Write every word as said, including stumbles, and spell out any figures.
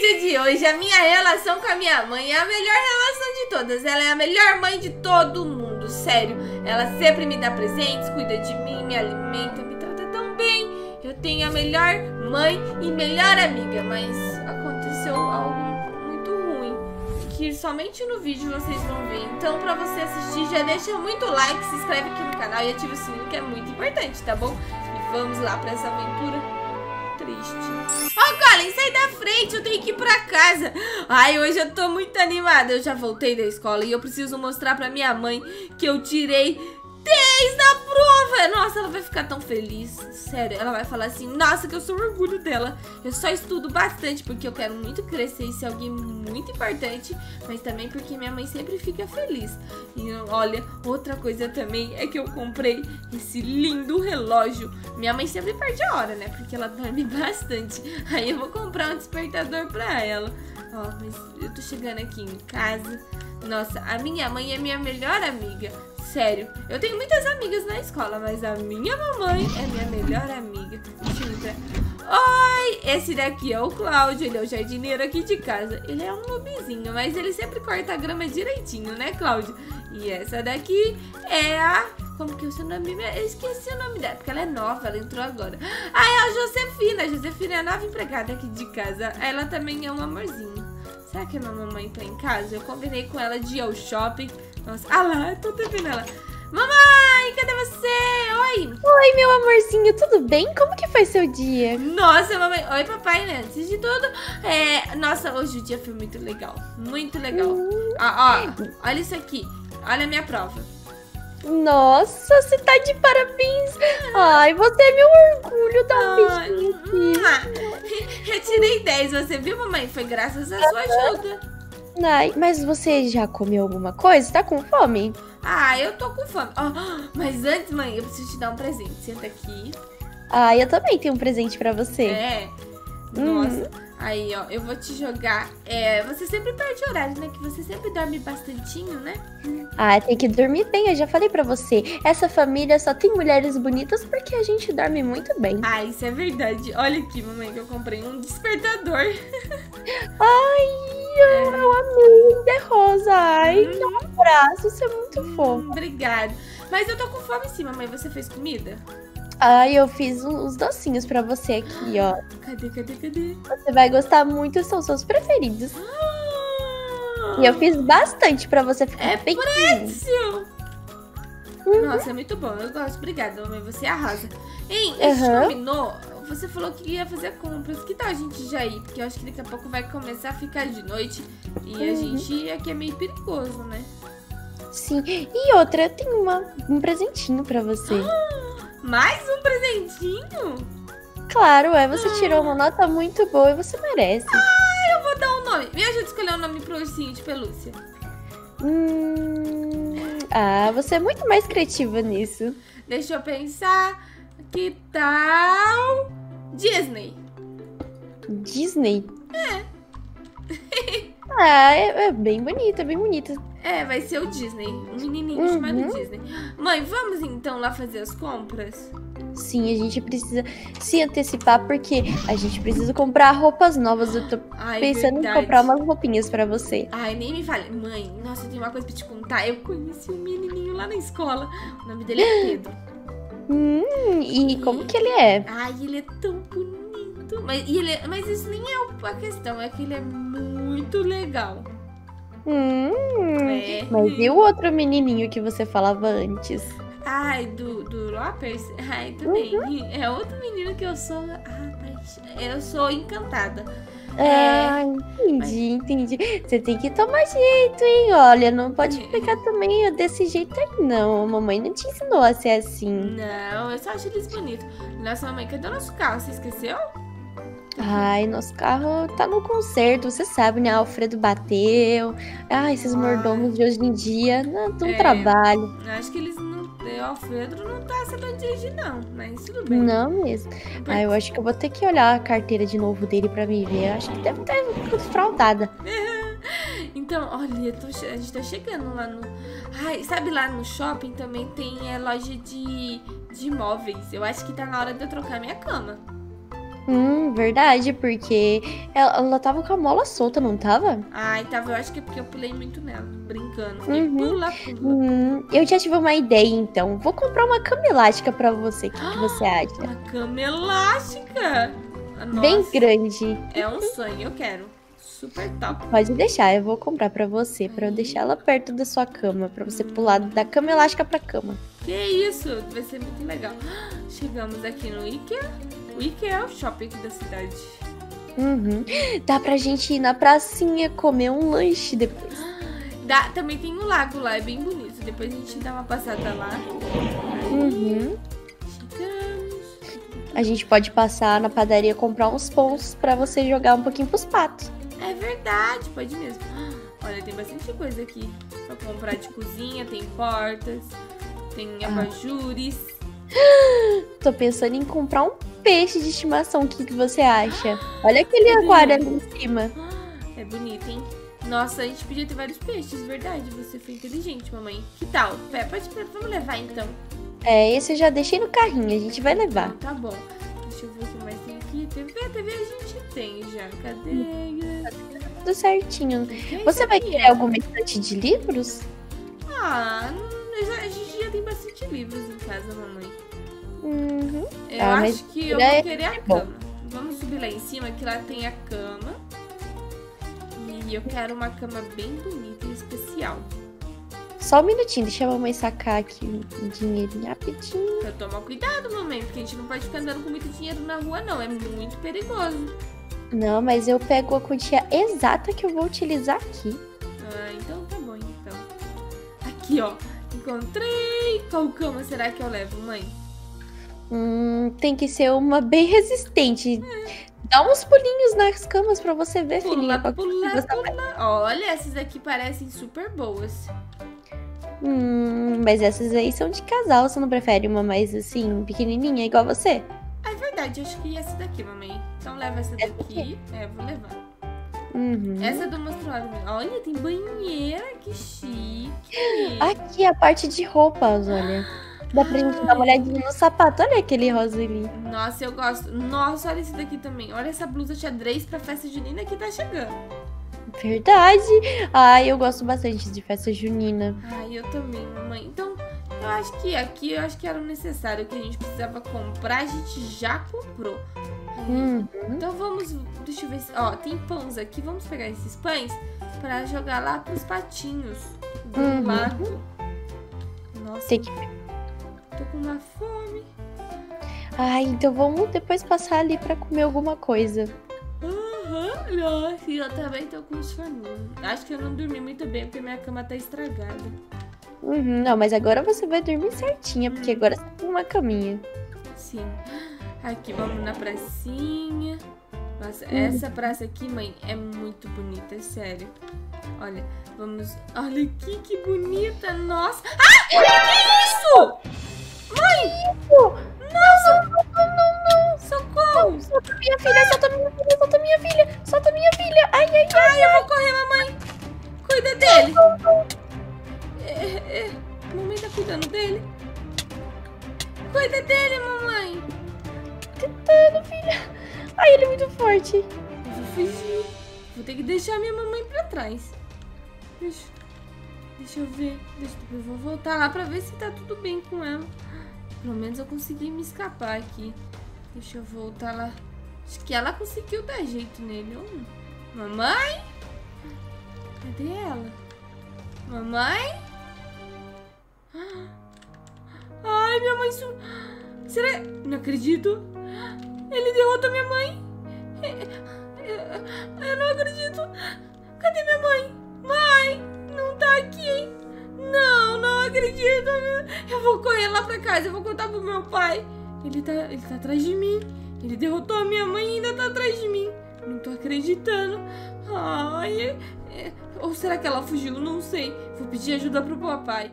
vídeo de hoje, a minha relação com a minha mãe é a melhor relação de todas. Ela é a melhor mãe de todo mundo, sério. Ela sempre me dá presentes, cuida de mim, me alimenta, me trata tão bem. Eu tenho a melhor mãe e melhor amiga, mas aconteceu algo muito ruim que somente no vídeo vocês vão ver. Então, pra você assistir, já deixa muito like, se inscreve aqui no canal e ativa o sininho, que é muito importante, tá bom? E vamos lá pra essa aventura triste. Ó, Colin, sai da frente, eu tenho que ir pra casa. Ai, hoje eu tô muito animada. Eu já voltei da escola e eu preciso mostrar pra minha mãe que eu tirei dez na prova. Nossa, ela vai ficar tão feliz, sério. Ela vai falar assim, nossa, que eu sou orgulho dela. Eu só estudo bastante porque eu quero muito crescer e ser alguém muito importante, mas também porque minha mãe sempre fica feliz. E olha, outra coisa também é que eu comprei esse lindo relógio. Minha mãe sempre perde a hora, né, porque ela dorme bastante. Aí eu vou comprar um despertador pra ela. Ó, mas eu tô chegando aqui em casa. Nossa, a minha mãe é minha melhor amiga. Sério, eu tenho muitas amigas na escola, mas a minha mamãe é minha melhor amiga. Deixa eu entrar. Oi, esse daqui é o Cláudio, ele é o jardineiro aqui de casa. Ele é um lobizinho, mas ele sempre corta a grama direitinho, né, Cláudio? E essa daqui é a... Como que é o seu nome? Eu esqueci o nome dela, porque ela é nova, ela entrou agora. Ah, é a Josefina. A Josefina é a nova empregada aqui de casa. Ela também é um amorzinho. Será que a minha mamãe tá em casa? Eu combinei com ela de ir ao shopping. Nossa, ah lá, eu tô vendo ela. Mamãe, cadê você? Oi! Oi, meu amorzinho, tudo bem? Como que foi seu dia? Nossa, mamãe... Oi, papai, né? Antes de tudo... É... Nossa, hoje o dia foi muito legal. Muito legal. Hum. Ah, ó, olha isso aqui. Olha a minha prova. Nossa, você tá de parabéns. Ai, você é meu orgulho. Dá um beijinho aqui. Eu tirei dez, você viu, mamãe? Foi graças à sua ajuda. Ai, mas você já comeu alguma coisa? Tá com fome? Ah, eu tô com fome. Oh, mas antes, mãe, eu preciso te dar um presente. Senta aqui. Ah, eu também tenho um presente pra você. É? Nossa. Hum. Aí, ó, eu vou te jogar. É, você sempre perde horário, né? Que você sempre dorme bastantinho, né? Ah, tem que dormir bem, eu já falei pra você. Essa família só tem mulheres bonitas porque a gente dorme muito bem. Ah, isso é verdade. Olha aqui, mamãe, que eu comprei um despertador. Ai... Eu, eu amei, é rosa. Ai, hum. Um abraço, você é muito hum, fofo. Obrigada. Mas eu tô com fome sim, mamãe. Você fez comida? Ai, eu fiz uns docinhos pra você aqui, ó. Cadê, cadê, cadê? Você vai gostar muito, são seus preferidos. Ah. E eu fiz bastante pra você ficar é bem. Uhum. Nossa, é muito bom, eu gosto. Obrigada, mamãe, você arrasa. Hein, a gente uhum. combinou... Você falou que ia fazer compras. Que tal a gente já ir? Porque eu acho que daqui a pouco vai começar a ficar de noite. E uhum. a gente aqui é meio perigoso, né? Sim. E outra, eu tenho uma, um presentinho pra você. Ah, mais um presentinho? Claro, é. Você ah. tirou uma nota muito boa e você merece. Ah, eu vou dar um nome. Me ajuda a escolher um nome pro ursinho de pelúcia. Hum... Ah, você é muito mais criativa nisso. Deixa eu pensar... Que tal Disney? Disney? É. Ah, é, é bem bonita, é bem bonita. É, vai ser o Disney, um menininho uhum. chamado Disney. Mãe, vamos então lá fazer as compras? Sim, a gente precisa se antecipar porque a gente precisa comprar roupas novas. Eu tô Ai, pensando verdade. em comprar umas roupinhas pra você. Ai, nem me fale. Mãe, nossa, tem uma coisa pra te contar. Eu conheci um menininho lá na escola. O nome dele é Pedro. Hum, e como que ele é? Ai, ele é tão bonito. Mas, e ele, mas isso nem é a questão, é que ele é muito legal. Hum, é. Mas e o outro menininho que você falava antes? Ai, do, do lopers? Ai, também. Uhum. É outro menino que eu sou... Ah, mas eu sou encantada. Ah, é, entendi, mas... entendi. Você tem que tomar jeito, hein? Olha, não pode ficar também desse jeito aí, não. A mamãe não te ensinou a ser assim. Não, eu só acho eles bonitos. Nossa, mamãe, cadê o nosso carro? Você esqueceu? Ai, nosso carro tá no conserto, você sabe, né? Alfredo bateu. Ai, esses Ai. mordomos de hoje em dia não dão é, trabalho. Acho que eles não... O Alfredo não tá sabendo dirigir, não. Mas tudo bem. Não mesmo. Porque... Ah, eu acho que eu vou ter que olhar a carteira de novo dele pra me ver. Eu acho que deve estar fraudada. Então, olha, eu tô... a gente tá chegando lá no... Ai, sabe lá no shopping também tem é, loja de... de imóveis. Eu acho que tá na hora de eu trocar minha cama. Hum, verdade, porque ela, ela tava com a mola solta, não tava? Ai, tava, eu acho que é porque eu pulei muito nela, brincando. Fiquei uhum. pula, pula. Hum, eu já tive uma ideia, então. Vou comprar uma cama elástica pra você, o que, que você acha? Uma cama elástica? Nossa, bem grande. É um sonho, eu quero. Super top. Pode deixar, eu vou comprar pra você, pra eu deixar ela perto da sua cama, pra você pular da cama elástica pra cama. Que isso, vai ser muito legal. Chegamos aqui no Ikea. O Ikea é o shopping aqui da cidade. Uhum. Dá pra gente ir na pracinha comer um lanche depois. Dá, também tem um lago lá, é bem bonito. Depois a gente dá uma passada lá. Uhum. A gente pode passar na padaria comprar uns pães pra você jogar um pouquinho pros patos. É verdade, pode mesmo. Olha, tem bastante coisa aqui pra comprar de cozinha, tem portas, tem abajures. Ah. Tô pensando em comprar um peixe de estimação, o que, que você acha? Olha aquele é aquário ali em cima. É bonito, hein? Nossa, a gente podia ter vários peixes, verdade. Você foi inteligente, mamãe. Que tal? Pé, pode, vamos levar então. É, esse eu já deixei no carrinho, a gente vai levar. Então, tá bom. Deixa eu ver o que mais tem aqui. T V, a T V a gente tem já. Cadê? Tá tudo certinho. Você vai querer alguma estante de livros? Ah, a gente já tem bastante livros em casa, mamãe. Uhum. Eu ah, acho que eu vou querer a cama. Vamos subir lá em cima, que lá tem a cama. E eu quero uma cama bem bonita e especial. Só um minutinho, deixa a mamãe sacar aqui o dinheirinho rapidinho. Pra tomar cuidado, mamãe, porque a gente não pode ficar andando com muito dinheiro na rua, não. É muito perigoso. Não, mas eu pego a quantia exata que eu vou utilizar aqui. Ah, então tá bom, então. Aqui, ó. Encontrei. Qual cama será que eu levo, mãe? Hum, tem que ser uma bem resistente. É. Dá uns pulinhos nas camas pra você ver, filhinha. Pula, pula, pula. Olha, essas aqui parecem super boas. Hum, mas essas aí são de casal, você não prefere uma mais assim, pequenininha, igual você? Ah, é verdade, eu acho que essa daqui, mamãe. Então leva essa daqui. É, vou levar. Uhum. Essa é do mostruário. Olha, tem banheira, que chique. Aqui a parte de roupas, olha. Dá pra gente dar uma olhadinha no sapato, olha aquele rosa ali. Nossa, eu gosto. Nossa, olha esse daqui também. Olha essa blusa xadrez pra festa junina que tá chegando. Verdade. Ai, eu gosto bastante de festa junina. Ai, eu também, mamãe. Então, eu acho que aqui, eu acho que era o necessário que a gente precisava comprar. A gente já comprou. Uhum. Então vamos, deixa eu ver se... Ó, tem pães aqui. Vamos pegar esses pães pra jogar lá pros patinhos do uhum. lago. Nossa, tem que... tô com uma fome. Ai, então vamos depois passar ali pra comer alguma coisa. Nossa, eu também tô com soninho. Acho que eu não dormi muito bem porque minha cama tá estragada. Uhum, não, mas agora você vai dormir certinha, porque hum. agora você tem uma caminha. Sim. Aqui, vamos na pracinha. Nossa, hum. essa praça aqui, mãe, é muito bonita, é sério. Olha, vamos... Olha aqui, que bonita, nossa. Ah, que isso? Mãe! Que isso? Não, não, não, não, não. Socorro! Não, solta minha filha, solta minha filha, solta minha filha, solta minha filha. Ai, ai, ai, ai, ai. Eu vou correr, mamãe. Cuida dele. Não, não. É, é. Mamãe tá cuidando dele. Cuida dele, mamãe. Tentando, filha. Ai, ele é muito forte. Eu vou fugir. Vou ter que deixar minha mamãe pra trás. Deixa, deixa eu ver. Deixa, eu vou voltar lá pra ver se tá tudo bem com ela. Pelo menos eu consegui me escapar aqui. Deixa eu voltar lá. Acho que ela conseguiu dar jeito nele. Oh, mamãe? Cadê ela? Mamãe? Ai, minha mãe sumiu. Será? Não acredito. Ele derrotou minha mãe. Eu não acredito. Cadê minha mãe? Mãe, não tá aqui, hein? Não, não acredito. Eu vou correr lá pra casa, eu vou contar pro meu pai. Ele tá, ele tá atrás de mim. Ele derrotou a minha mãe e ainda tá atrás de mim. Não tô acreditando. Ai, é, é. Ou será que ela fugiu? Não sei. Vou pedir ajuda pro papai.